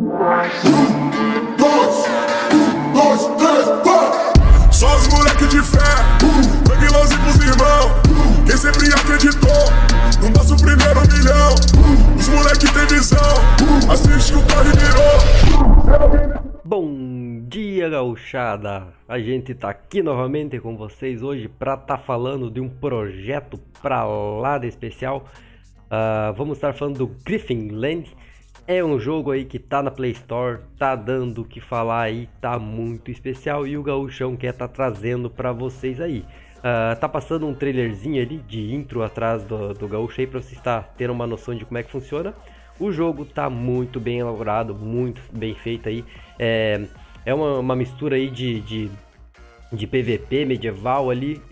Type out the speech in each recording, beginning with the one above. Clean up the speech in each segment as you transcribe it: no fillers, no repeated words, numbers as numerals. Um, dois, um, dois, três, quatro. Só os moleque de fé, tranquilos e pros irmãos, quem sempre acreditou no nosso primeiro milhão. Os moleque tem visão, assiste que o carro virou. Bom dia, gauchada! A gente tá aqui novamente com vocês hoje pra tá falando de um projeto pra lá de especial. Vamos estar falando do Griffin Land. É um jogo aí que tá na Play Store, tá dando o que falar aí, tá muito especial e o Gaúchão quer tá trazendo pra vocês aí. Tá passando um trailerzinho ali de intro atrás do Gaúcho aí pra vocês terem uma noção de como é que funciona. O jogo tá muito bem elaborado, muito bem feito aí. É uma mistura aí de PVP medieval ali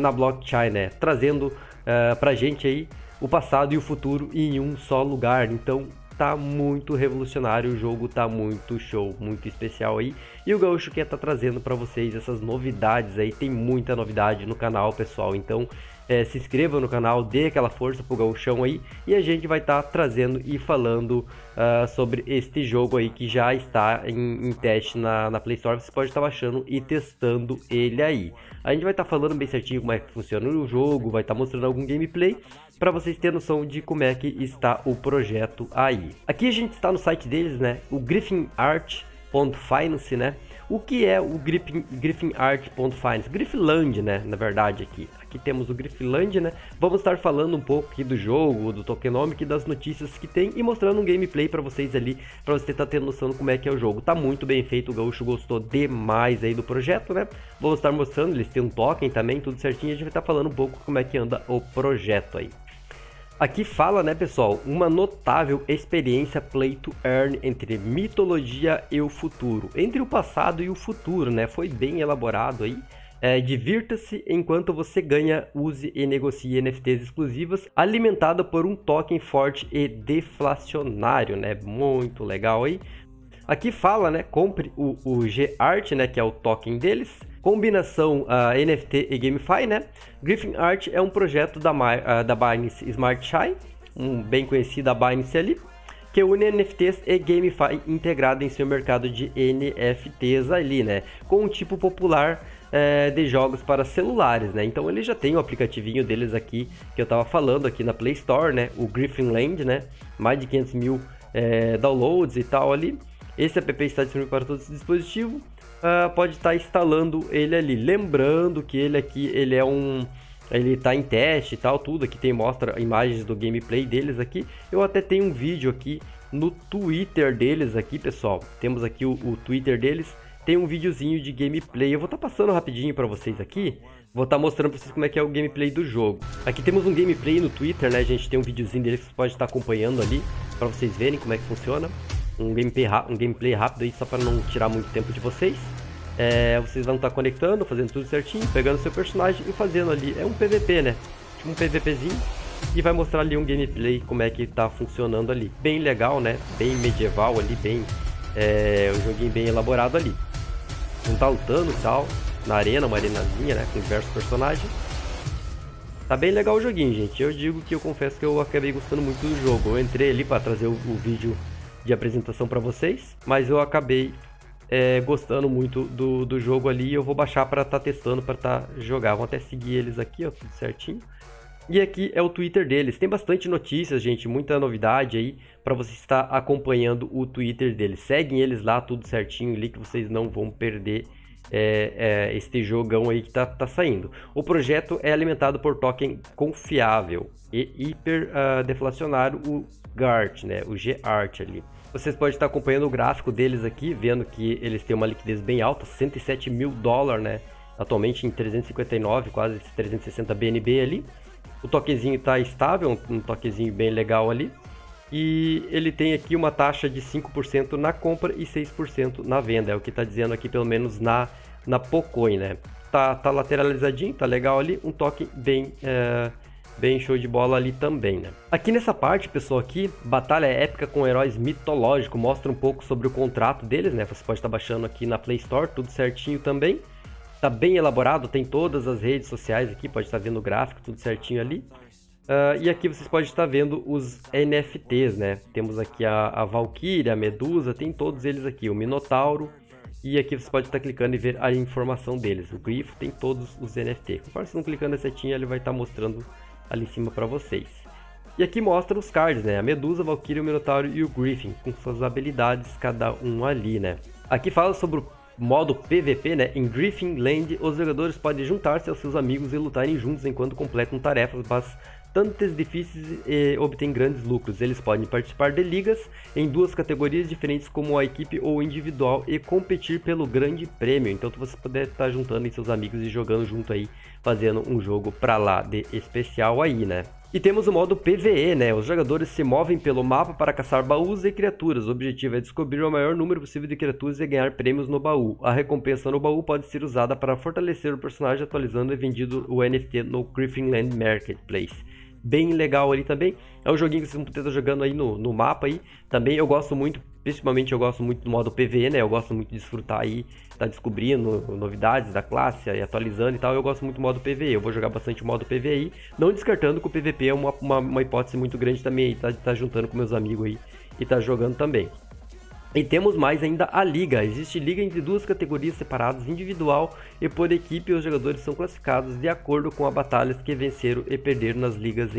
na blockchain, né? Trazendo pra gente aí o passado e o futuro em um só lugar. Então tá muito revolucionário, o jogo tá muito show, muito especial aí. E o Gaúcho quer tá trazendo para vocês essas novidades aí, tem muita novidade no canal, pessoal. Então se inscreva no canal, dê aquela força pro Gaúchão aí. E a gente vai tá trazendo e falando sobre este jogo aí que já está em teste na Play Store. Você pode estar baixando e testando ele aí. A gente vai tá falando bem certinho como é que funciona o jogo, vai tá mostrando algum gameplay para vocês terem noção de como é que está o projeto aí. Aqui a gente está no site deles, né? O GriffinArt.finance, né? O que é o GriffinArt.finance? Griffin Land, né? Na verdade aqui temos o Griffin Land, né? Vamos estar falando um pouco aqui do jogo, do tokenomic e das notícias que tem e mostrando um gameplay para vocês ali, para você estar tendo noção de como é que é o jogo. Tá muito bem feito, o Gaúcho gostou demais aí do projeto, né? Vamos estar mostrando, eles têm um token também, tudo certinho, a gente vai estar falando um pouco como é que anda o projeto aí. Aqui fala, né, pessoal, uma notável experiência play to earn entre mitologia e o futuro, entre o passado e o futuro, né? Foi bem elaborado aí. Divirta-se enquanto você ganha, use e negocie NFTs exclusivas, alimentada por um token forte e deflacionário, né? Muito legal aí. Aqui fala, né, compre o GART, né, que é o token deles, combinação NFT e GameFi, né? Griffin Art é um projeto da Binance Smart Chain, bem conhecida Binance ali, que une NFTs e GameFi integrado em seu mercado de NFTs ali, né? Com um tipo popular de jogos para celulares, né? Então ele já tem o aplicativinho deles aqui, que eu tava falando aqui na Play Store, né? O Griffin Land, né? Mais de 500 mil downloads e tal ali. Esse app está disponível para todo esse dispositivo, pode estar instalando ele ali, lembrando que ele aqui, ele está em teste e tal, tudo aqui mostra imagens do gameplay deles aqui. Eu até tenho um vídeo aqui no Twitter deles aqui, pessoal, temos aqui o Twitter deles, tem um videozinho de gameplay, eu vou estar passando rapidinho para vocês aqui, vou estar mostrando para vocês como é que é o gameplay do jogo. Aqui temos um gameplay no Twitter, né, a gente tem um videozinho deles que você pode estar acompanhando ali, para vocês verem como é que funciona. Um gameplay rápido aí, só para não tirar muito tempo de vocês. Vocês vão estar conectando, fazendo tudo certinho, pegando seu personagem e fazendo ali. É um PVP, né? Tipo um PVPzinho. E vai mostrar ali um gameplay, como é que tá funcionando ali. Bem legal, né? Bem medieval ali, bem... um joguinho bem elaborado ali. Não tá lutando e tal. Na arena, uma arenazinha, né? Com diversos personagens. Tá bem legal o joguinho, gente. Eu digo que eu confesso que eu acabei gostando muito do jogo. Eu entrei ali para trazer o vídeo de apresentação para vocês, mas eu acabei gostando muito do jogo ali, eu vou baixar para estar testando, para estar jogar. Vou até seguir eles aqui, ó, tudo certinho. E aqui é o Twitter deles, tem bastante notícias, gente, muita novidade aí para você estar acompanhando o Twitter deles. Seguem eles lá, tudo certinho ali, que vocês não vão perder este jogão aí que tá saindo. O projeto é alimentado por token confiável e hiper deflacionário, o GART, né? O GART ali. Vocês podem estar acompanhando o gráfico deles aqui, vendo que eles têm uma liquidez bem alta, 107 mil dólares, né? Atualmente em 359, quase 360 BNB ali. O toquezinho está estável, um toquezinho bem legal ali. E ele tem aqui uma taxa de 5% na compra e 6% na venda, é o que está dizendo aqui, pelo menos na Pocoin, né? Tá lateralizadinho, tá legal ali, um toque bem... bem show de bola ali também, né? Aqui nessa parte, pessoal, aqui, batalha épica com heróis mitológicos, mostra um pouco sobre o contrato deles, né? Você pode estar baixando aqui na Play Store, tudo certinho também. Tá bem elaborado, tem todas as redes sociais aqui, pode estar vendo o gráfico, tudo certinho ali. E aqui vocês podem estar vendo os NFTs, né? Temos aqui a Valkyria, a Medusa, tem todos eles aqui, o Minotauro. E aqui você pode estar clicando e ver a informação deles. O Grifo tem todos os NFT. Conforme vocês vão clicando na setinha, ele vai estar mostrando ali em cima para vocês. E aqui mostra os cards, né? A Medusa, a Valkyria, o Minotauro e o Griffin, com suas habilidades, cada um ali, né? Aqui fala sobre o modo PVP, né? Em Griffin Land, os jogadores podem juntar-se aos seus amigos e lutarem juntos enquanto completam tarefas bastante difíceis e obtêm grandes lucros. Eles podem participar de ligas em duas categorias diferentes, como a equipe ou individual, e competir pelo grande prêmio. Então você pode estar juntando seus amigos e jogando junto aí, fazendo um jogo pra lá de especial aí, né? E temos o modo PvE, né? Os jogadores se movem pelo mapa para caçar baús e criaturas. O objetivo é descobrir o maior número possível de criaturas e ganhar prêmios no baú. A recompensa no baú pode ser usada para fortalecer o personagem, atualizando e vendido o NFT no Griffin Land Marketplace. Bem legal ali também. É um joguinho que vocês vão poder estar jogando aí no mapa aí. Também eu gosto muito, principalmente eu gosto muito do modo PvE, né? Eu gosto muito de desfrutar aí, tá descobrindo novidades da classe, aí, atualizando e tal. Eu gosto muito do modo PvE, eu vou jogar bastante o modo PvE aí, não descartando que o PvP é uma hipótese muito grande também aí, tá juntando com meus amigos aí e tá jogando também. E temos mais ainda a liga. Existe liga entre duas categorias separadas, individual e por equipe. Os jogadores são classificados de acordo com as batalhas que venceram e perderam nas ligas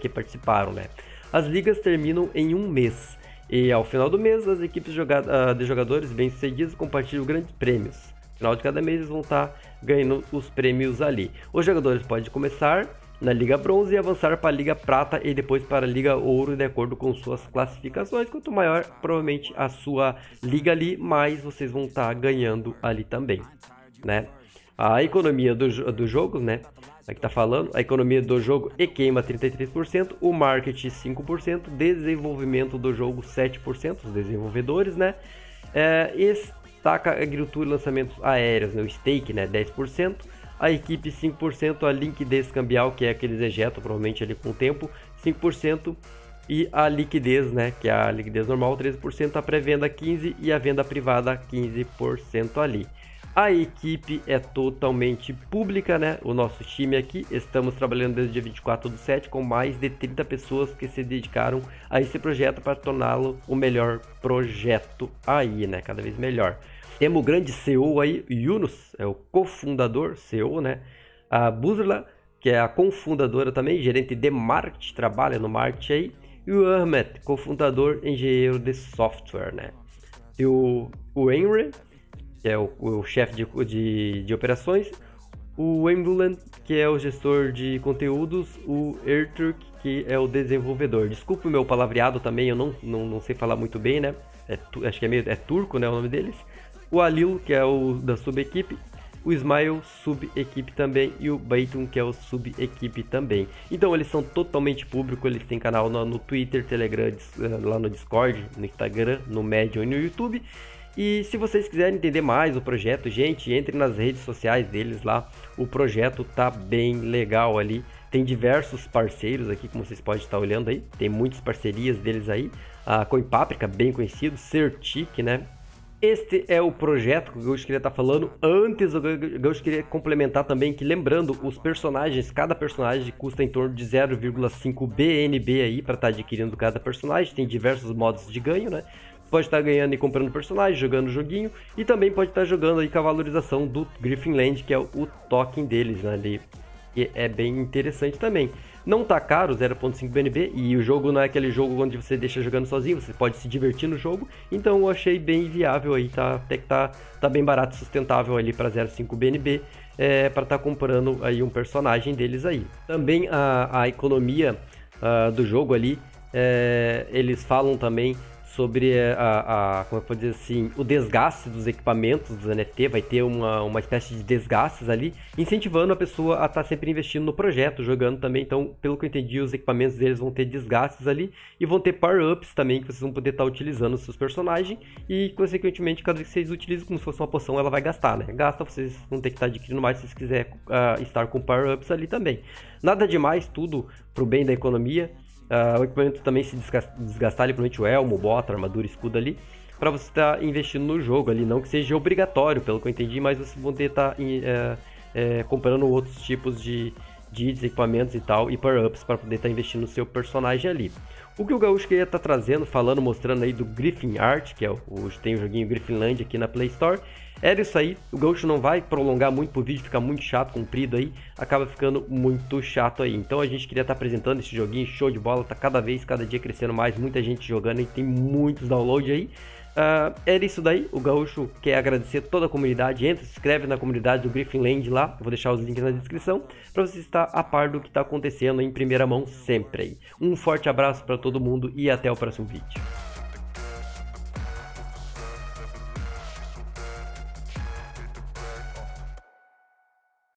que participaram, né? As ligas terminam em um mês. E ao final do mês, as equipes de jogadores bem-sucedidos compartilham grandes prêmios. No final de cada mês, eles vão estar ganhando os prêmios ali. Os jogadores podem começar na Liga Bronze e avançar para a Liga Prata e depois para a Liga Ouro, de acordo com suas classificações. Quanto maior, provavelmente, a sua liga ali, mais vocês vão estar ganhando ali também, né? A economia do jogo, né? Aqui tá falando, a economia do jogo e queima 33%, o marketing 5%, desenvolvimento do jogo 7%, os desenvolvedores, né? Estaca, agricultura e lançamentos aéreos, né? O stake, né? 10%. A equipe 5%, a liquidez cambial, que é que eles ejetam provavelmente ali com o tempo, 5%, e a liquidez, né, que é a liquidez normal, 13%, a pré-venda 15% e a venda privada 15% ali. A equipe é totalmente pública, né? O nosso time aqui, estamos trabalhando desde o dia 24/7 com mais de 30 pessoas que se dedicaram a esse projeto para torná-lo o melhor projeto aí, né? Cada vez melhor. Temos o grande CEO aí, Yunus, é o cofundador, CEO, né? A Buzela, que é a cofundadora também, gerente de marketing, trabalha no marketing aí. E o Ahmet, cofundador, engenheiro de software, né? E o Henry, que é o chefe de operações, o Emduland, que é o gestor de conteúdos, o Erturk, que é o desenvolvedor. Desculpe o meu palavreado também, eu não sei falar muito bem, né? Acho que é turco, né, o nome deles. O Alil, que é o da sub-equipe, o Smile, sub-equipe também, e o Baitun, que é o sub-equipe também. Então eles são totalmente públicos, eles têm canal no Twitter, Telegram, lá no Discord, no Instagram, no Medium e no YouTube. E se vocês quiserem entender mais o projeto, gente, entre nas redes sociais deles lá. O projeto tá bem legal ali. Tem diversos parceiros aqui, como vocês podem estar olhando aí. Tem muitas parcerias deles aí. A CoinPaprika, bem conhecido, Certic, né? Este é o projeto que o Gaucho queria estar falando. Antes, o Gaucho queria complementar também que, lembrando, os personagens, cada personagem custa em torno de 0,5 BNB aí para estar adquirindo cada personagem. Tem diversos modos de ganho, né? Pode estar ganhando e comprando personagem, jogando o joguinho, e também pode estar jogando aí com a valorização do Griffin Land, que é o token deles, né, ali, que é bem interessante também. Não tá caro, 0,5 BNB, e o jogo não é aquele jogo onde você deixa jogando sozinho, você pode se divertir no jogo, então eu achei bem viável aí, tá, até que tá bem barato, sustentável ali para 0,5 BNB, para estar comprando aí um personagem deles aí. Também a economia do jogo ali, eles falam também sobre como eu posso dizer assim, o desgaste dos equipamentos dos NFT, vai ter uma espécie de desgastes ali, incentivando a pessoa a estar sempre investindo no projeto, jogando também. Então, pelo que eu entendi, os equipamentos deles vão ter desgastes ali e vão ter power-ups também, que vocês vão poder estar utilizando os seus personagens e, consequentemente, cada vez que vocês utilizam como se fosse uma poção, ela vai gastar, né? Gasta, vocês vão ter que estar adquirindo mais se vocês quiserem estar com power-ups ali também. Nada demais, tudo pro bem da economia. O equipamento também se desgastar ali, provavelmente o elmo, bota, armadura, escudo ali, para você estar investindo no jogo ali, não que seja obrigatório, pelo que eu entendi, mas você poder estar comprando outros tipos de, de equipamentos e tal, e power-ups para poder estar investindo no seu personagem ali. O que o Gaúcho queria estar trazendo, falando, mostrando aí do Griffin Art, que é tem o joguinho Griffin Land aqui na Play Store, era isso aí. O Gaúcho não vai prolongar muito pro vídeo, fica muito chato, comprido aí, acaba ficando muito chato aí. Então a gente queria estar apresentando esse joguinho, show de bola, tá cada dia crescendo mais, muita gente jogando e tem muitos downloads aí. Era isso daí, o Gaúcho quer agradecer toda a comunidade, entra, se inscreve na comunidade do Griffin Land lá, eu vou deixar os links na descrição, para você estar a par do que está acontecendo em primeira mão sempre aí. Um forte abraço para todo mundo e até o próximo vídeo.